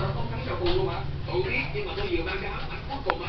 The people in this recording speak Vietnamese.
không thắng sao luôn mà. Tôi biết nhưng mà tôi vừa mang cái áo cuối cùng